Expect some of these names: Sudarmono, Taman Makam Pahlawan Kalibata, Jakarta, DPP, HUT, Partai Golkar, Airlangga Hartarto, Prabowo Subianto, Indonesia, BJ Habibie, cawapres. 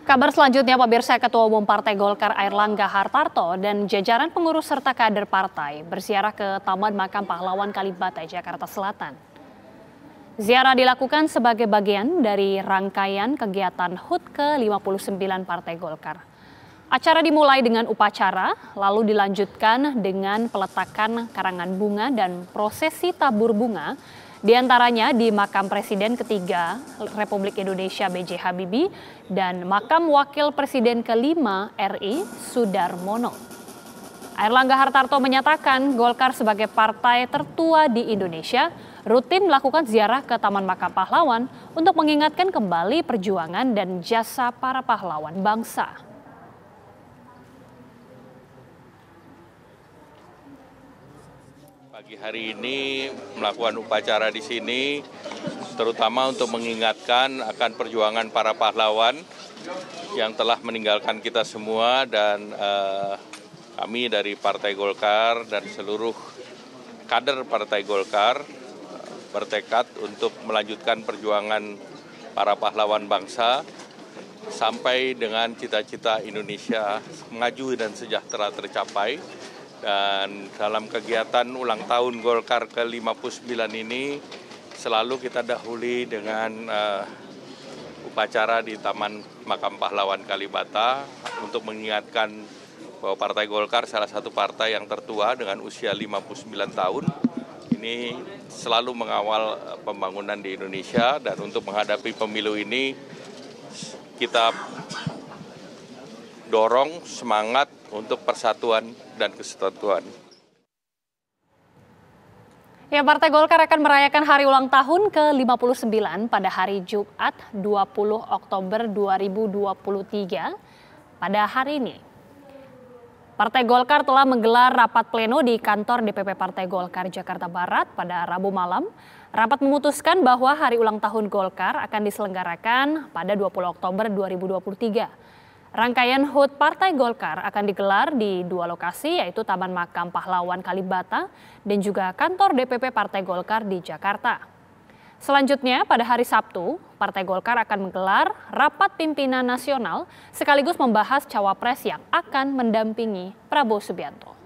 Kabar selanjutnya, pemirsa, Ketua Umum Partai Golkar Airlangga Hartarto dan jajaran pengurus serta kader partai berziarah ke Taman Makam Pahlawan Kalibata, Jakarta Selatan. Ziarah dilakukan sebagai bagian dari rangkaian kegiatan HUT ke-59 Partai Golkar. Acara dimulai dengan upacara, lalu dilanjutkan dengan peletakan karangan bunga dan prosesi tabur bunga, di antaranya di Makam Presiden ketiga Republik Indonesia BJ Habibie dan Makam Wakil Presiden ke-5 RI Sudarmono. Airlangga Hartarto menyatakan Golkar sebagai partai tertua di Indonesia rutin melakukan ziarah ke Taman Makam Pahlawan untuk mengingatkan kembali perjuangan dan jasa para pahlawan bangsa. Pagi hari ini melakukan upacara di sini, terutama untuk mengingatkan akan perjuangan para pahlawan yang telah meninggalkan kita semua, dan kami dari Partai Golkar dan seluruh kader Partai Golkar bertekad untuk melanjutkan perjuangan para pahlawan bangsa sampai dengan cita-cita Indonesia maju dan sejahtera tercapai. Dan dalam kegiatan ulang tahun Golkar ke-59 ini selalu kita dahului dengan upacara di Taman Makam Pahlawan Kalibata untuk mengingatkan bahwa Partai Golkar salah satu partai yang tertua dengan usia 59 tahun. Ini selalu mengawal pembangunan di Indonesia, dan untuk menghadapi pemilu ini kita dorong semangat untuk persatuan dan kesatuan. Ya, Partai Golkar akan merayakan hari ulang tahun ke-59 pada hari Jumat 20 Oktober 2023 pada hari ini. Partai Golkar telah menggelar rapat pleno di kantor DPP Partai Golkar Jakarta Barat pada Rabu malam. Rapat memutuskan bahwa hari ulang tahun Golkar akan diselenggarakan pada 20 Oktober 2023. Rangkaian HUT Partai Golkar akan digelar di dua lokasi, yaitu Taman Makam Pahlawan Kalibata dan juga kantor DPP Partai Golkar di Jakarta. Selanjutnya pada hari Sabtu, Partai Golkar akan menggelar rapat pimpinan nasional sekaligus membahas cawapres yang akan mendampingi Prabowo Subianto.